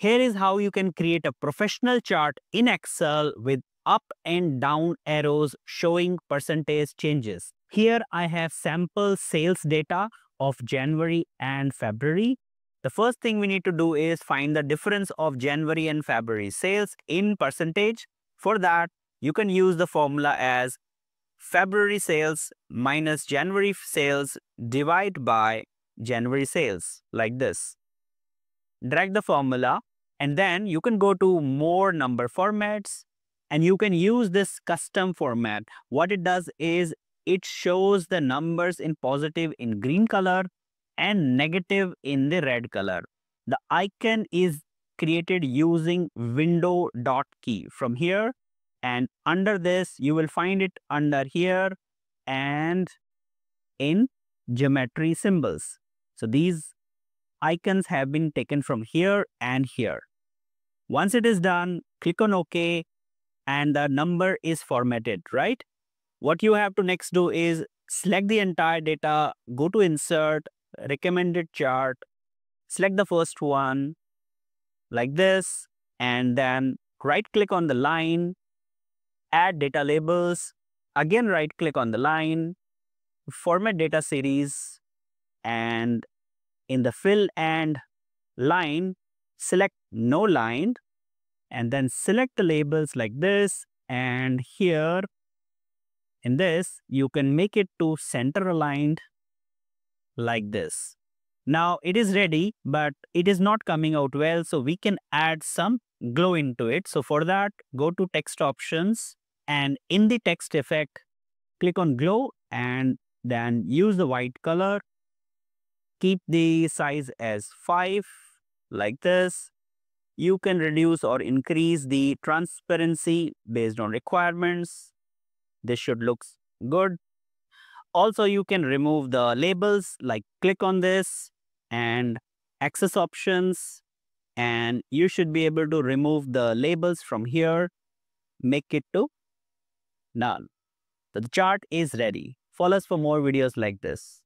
Here is how you can create a professional chart in Excel with up and down arrows showing percentage changes. Here I have sample sales data of January and February. The first thing we need to do is find the difference of January and February sales in percentage. For that, you can use the formula as February sales minus January sales divided by January sales, like this. Drag the formula and then you can go to more number formats and you can use this custom format. What it does is it shows the numbers in positive in green color and negative in the red color. The icon is created using window.key from here, and under this you will find it under here and in geometry symbols. So these icons have been taken from here and here. Once it is done, click on OK and the number is formatted, right? What you have to next do is select the entire data, go to Insert, Recommended Chart, select the first one like this, and then right click on the line, add data labels, again right click on the line, format data series, and in the fill and line, select no line, and then select the labels like this, and here in this, you can make it to center aligned like this. Now it is ready, but it is not coming out well, so we can add some glow into it. So for that, go to text options and in the text effect, click on glow and then use the white color. Keep the size as 5 like this. You can reduce or increase the transparency based on requirements. This should look good. Also, you can remove the labels, like click on this and access options, and you should be able to remove the labels from here. Make it to none. So the chart is ready. Follow us for more videos like this.